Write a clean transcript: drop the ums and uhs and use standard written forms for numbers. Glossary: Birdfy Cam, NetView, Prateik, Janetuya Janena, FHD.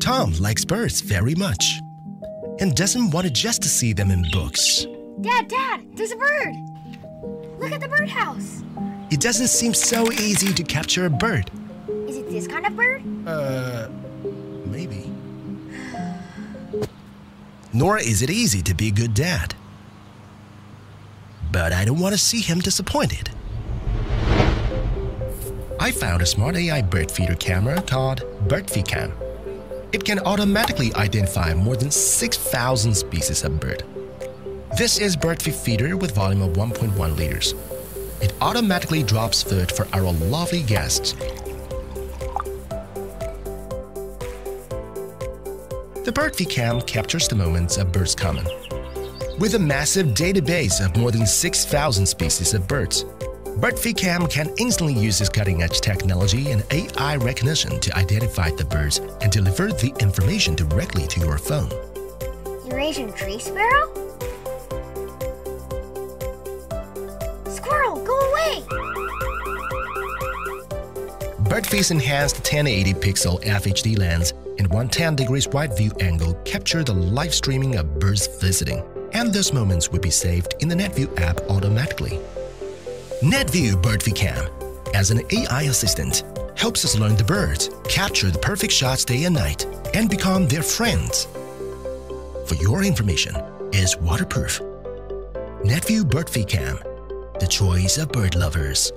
Tom likes birds very much and doesn't want to just to see them in books. Dad, there's a bird! Look at the birdhouse! It doesn't seem so easy to capture a bird. Is it this kind of bird? Maybe. Nor is it easy to be a good dad. But I don't want to see him disappointed. I found a smart AI bird feeder camera called Birdfy Cam. It can automatically identify more than 6,000 species of bird. This is Birdfy feeder with volume of 1.1 liters. It automatically drops food for our lovely guests. The Birdfy Cam captures the moments of birds common. With a massive database of more than 6,000 species of birds, Birdfy Cam can instantly use its cutting-edge technology and AI recognition to identify the birds and deliver the information directly to your phone. Eurasian tree sparrow? Squirrel, go away! Birdfy's enhanced 1080-pixel FHD lens and 110 degrees wide view angle capture the live streaming of birds visiting, and those moments will be saved in the NetView app automatically. NetView Birdfy Cam, as an AI assistant, helps us learn the birds, capture the perfect shots day and night, and become their friends. For your information, is waterproof. NetView Birdfy Cam, the choice of bird lovers.